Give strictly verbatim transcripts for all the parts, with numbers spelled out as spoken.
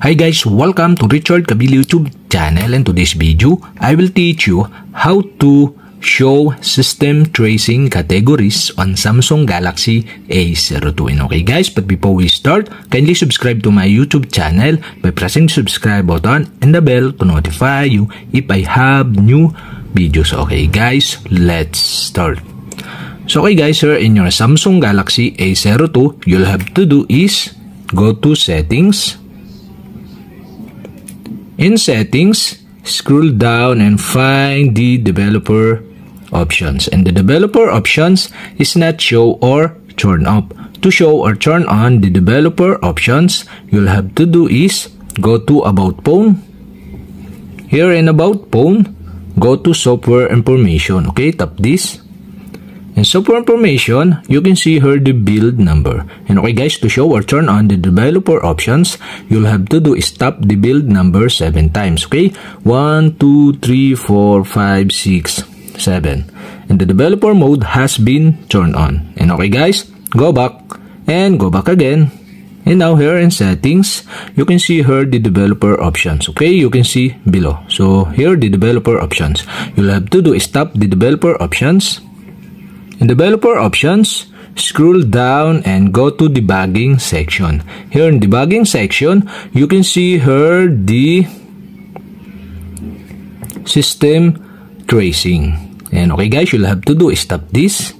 Hi guys, welcome to Richard Cabile YouTube channel, and today's video I will teach you how to show system tracing categories on Samsung Galaxy A zero two. And okay guys, but before we start, kindly subscribe to my YouTube channel by pressing subscribe button and the bell to notify you if I have new videos. Okay guys, let's start. So okay guys, here in your Samsung Galaxy A zero two, you'll have to do is go to settings. In settings, scroll down and find the developer options. And the developer options is not show or turn off. To show or turn on the developer options, you'll have to do is go to about phone. Here in about phone, go to software information. Okay, tap this. In software information, you can see here the build number. And okay guys, to show or turn on the developer options, you'll have to do is tap the build number seven times. Okay, one, two, three, four, five, six, seven. And the developer mode has been turned on. And okay guys, go back and go back again. And now here in settings, you can see here the developer options. Okay, you can see below. So here the developer options. You'll have to do is tap the developer options. In developer options, scroll down and go to debugging section. Here in debugging section, you can see here the system tracing. And okay guys, you'll have to do is tap this.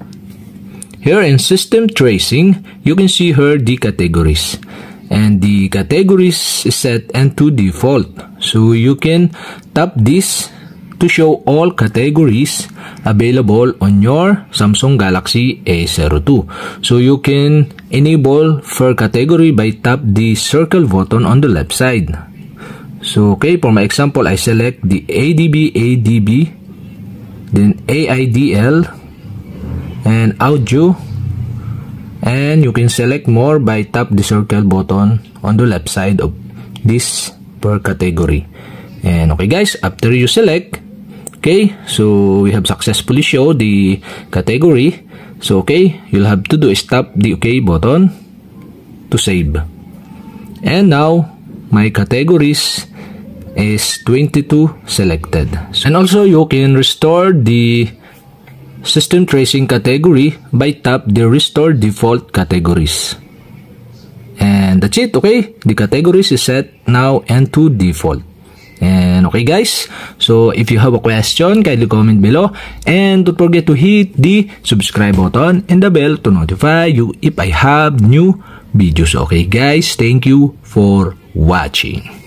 Here in system tracing, you can see here the categories. And the categories is set and to default. So you can tap this to show all categories available on your Samsung Galaxy A zero two. So you can enable for category by tap the circle button on the left side. So okay, for my example, I select the A D B, A D B, then A I D L, and audio. And you can select more by tap the circle button on the left side of this per category. And okay guys, after you select, okay, so we have successfully show the category. So okay, you'll have to do is tap the OK button to save. And now my categories is twenty-two selected. And also you can restore the system tracing category by tap the restore default categories. And that's it. Okay, the categories is set now and to default. And okay guys, so if you have a question, kindly comment below, and don't forget to hit the subscribe button and the bell to notify you if I have new videos. Okay guys, thank you for watching.